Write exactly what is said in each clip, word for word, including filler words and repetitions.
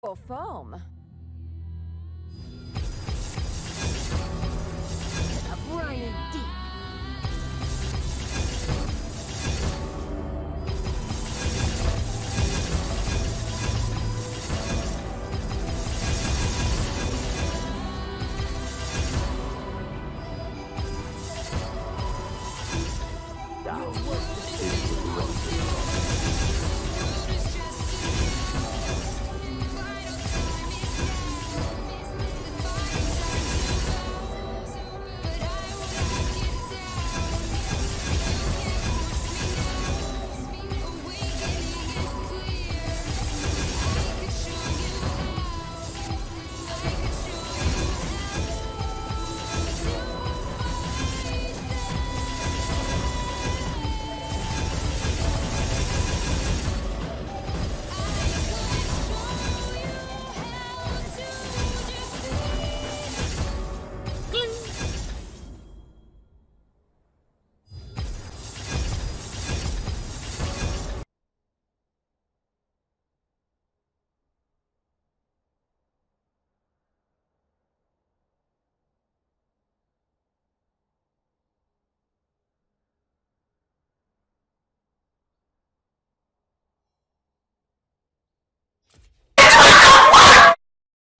Or foam. A Brian Deep.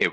It